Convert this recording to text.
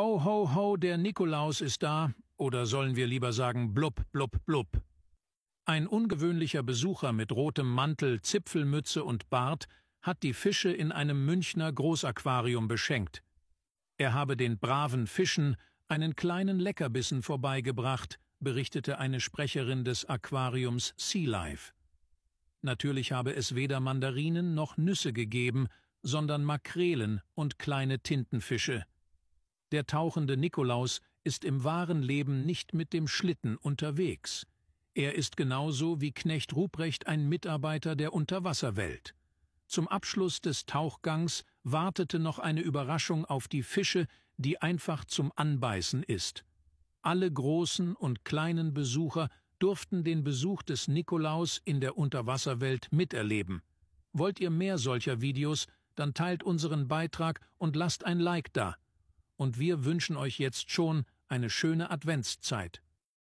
»Ho, ho, ho, der Nikolaus ist da«, oder sollen wir lieber sagen »blub, blub, blub«. Ein ungewöhnlicher Besucher mit rotem Mantel, Zipfelmütze und Bart hat die Fische in einem Münchner Großaquarium beschenkt. Er habe den braven Fischen einen kleinen Leckerbissen vorbeigebracht, berichtete eine Sprecherin des Aquariums Sea Life. Natürlich habe es weder Mandarinen noch Nüsse gegeben, sondern Makrelen und kleine Tintenfische. Der tauchende Nikolaus ist im wahren Leben nicht mit dem Schlitten unterwegs. Er ist genauso wie Knecht Ruprecht ein Mitarbeiter der Unterwasserwelt. Zum Abschluss des Tauchgangs wartete noch eine Überraschung auf die Fische, die einfach zum Anbeißen ist. Alle großen und kleinen Besucher durften den Besuch des Nikolaus in der Unterwasserwelt miterleben. Wollt ihr mehr solcher Videos, dann teilt unseren Beitrag und lasst ein Like da. Und wir wünschen euch jetzt schon eine schöne Adventszeit.